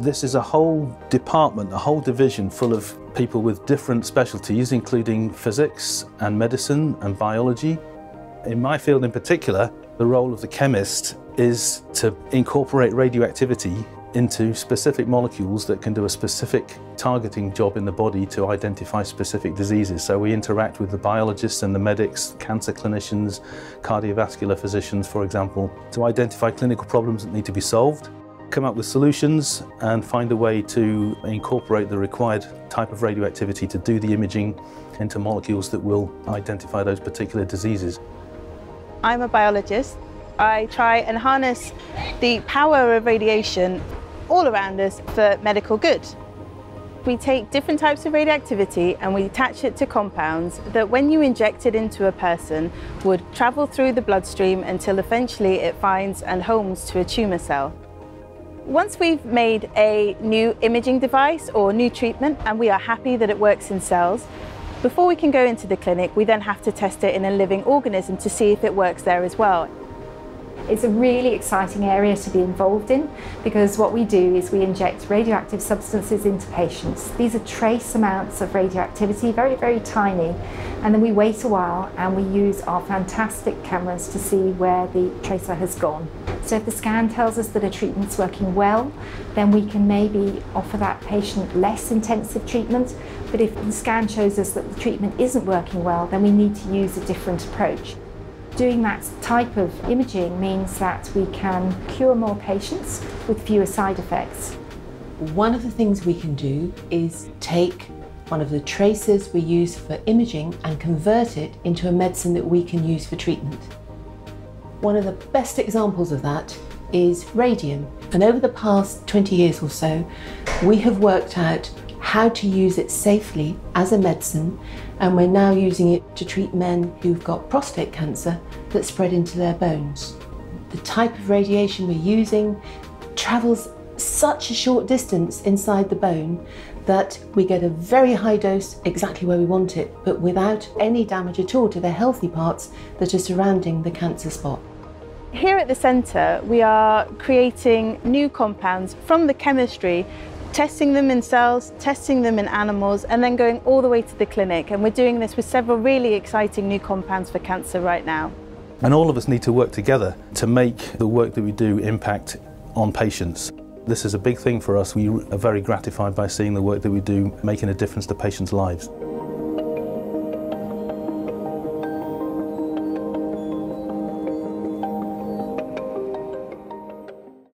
This is a whole department, a whole division full of people with different specialties, including physics and medicine and biology. In my field in particular, the role of the chemist is to incorporate radioactivity into specific molecules that can do a specific targeting job in the body to identify specific diseases. So we interact with the biologists and the medics, cancer clinicians, cardiovascular physicians, for example, to identify clinical problems that need to be solved, come up with solutions and find a way to incorporate the required type of radioactivity to do the imaging into molecules that will identify those particular diseases. I'm a biologist. I try and harness the power of radiation all around us for medical good. We take different types of radioactivity and we attach it to compounds that, when you inject it into a person, would travel through the bloodstream until eventually it finds and homes to a tumour cell. Once we've made a new imaging device or new treatment and we are happy that it works in cells, before we can go into the clinic, we then have to test it in a living organism to see if it works there as well. It's a really exciting area to be involved in, because what we do is we inject radioactive substances into patients. These are trace amounts of radioactivity, very, very tiny, and then we wait a while and we use our fantastic cameras to see where the tracer has gone. So if the scan tells us that a treatment's working well, then we can maybe offer that patient less intensive treatment. But if the scan shows us that the treatment isn't working well, then we need to use a different approach. Doing that type of imaging means that we can cure more patients with fewer side effects. One of the things we can do is take one of the traces we use for imaging and convert it into a medicine that we can use for treatment. One of the best examples of that is radium. And over the past 20 years or so, we have worked out how to use it safely as a medicine, and we're now using it to treat men who've got prostate cancer that spread into their bones. The type of radiation we're using travels such a short distance inside the bone that we get a very high dose exactly where we want it, but without any damage at all to the healthy parts that are surrounding the cancer spot. Here at the centre, we are creating new compounds from the chemistry, testing them in cells, testing them in animals, and then going all the way to the clinic. And we're doing this with several really exciting new compounds for cancer right now. And all of us need to work together to make the work that we do impact on patients. This is a big thing for us. We are very gratified by seeing the work that we do making a difference to patients' lives.